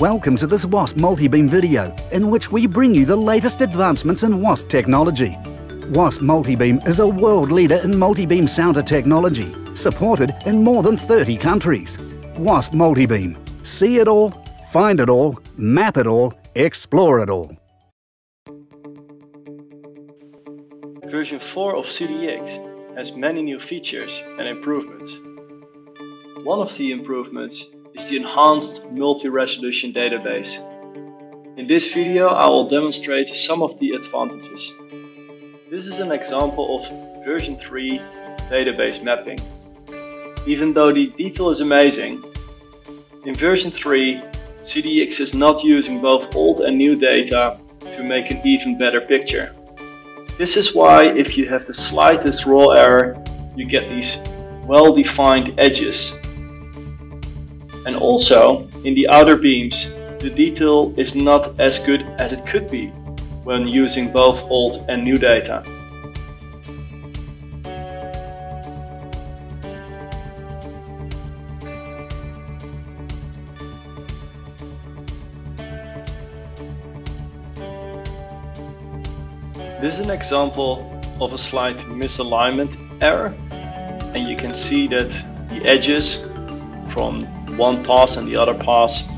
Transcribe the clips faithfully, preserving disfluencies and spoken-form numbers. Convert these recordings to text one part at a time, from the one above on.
Welcome to this WASSP Multibeam video, in which we bring you the latest advancements in WASSP technology. WASSP Multibeam is a world leader in multibeam sounder technology, supported in more than thirty countries. WASSP Multibeam. See it all, find it all, map it all, explore it all. Version four of C D X has many new features and improvements. One of the improvements is the enhanced multi-resolution database. In this video, I will demonstrate some of the advantages. This is an example of version three database mapping. Even though the detail is amazing, in version three, C D X is not using both old and new data to make an even better picture. This is why if you have the slightest raw error, you get these well-defined edges. And also, in the outer beams, the detail is not as good as it could be when using both old and new data. This is an example of a slight misalignment error, and you can see that the edges from one pass and the other pass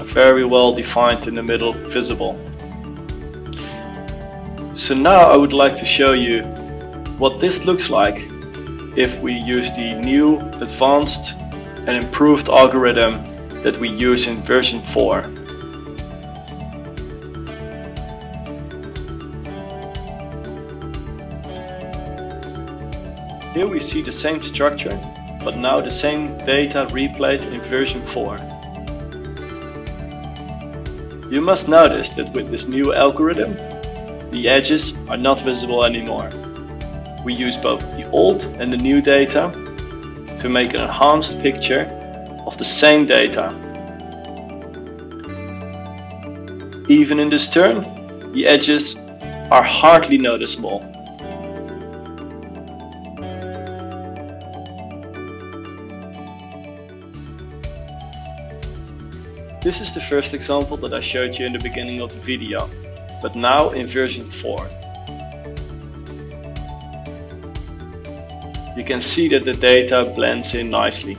are very well defined in the middle, visible. So now I would like to show you what this looks like if we use the new, advanced and improved algorithm that we use in version four. Here we see the same structure, but now the same data replayed in version four. You must notice that with this new algorithm, the edges are not visible anymore. We use both the old and the new data to make an enhanced picture of the same data. Even in this turn, the edges are hardly noticeable. This is the first example that I showed you in the beginning of the video, but now in version four. You can see that the data blends in nicely.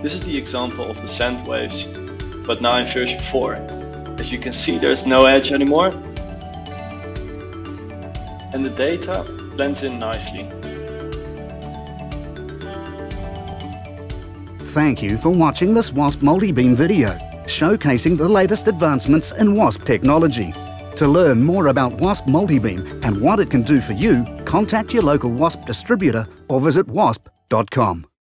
This is the example of the sand waves, but now in version four. As you can see, there's no edge anymore, and the data blends in nicely. Thank you for watching this WASSP Multibeam video, showcasing the latest advancements in WASSP technology. To learn more about WASSP Multibeam and what it can do for you, contact your local WASSP distributor or visit wasp dot com.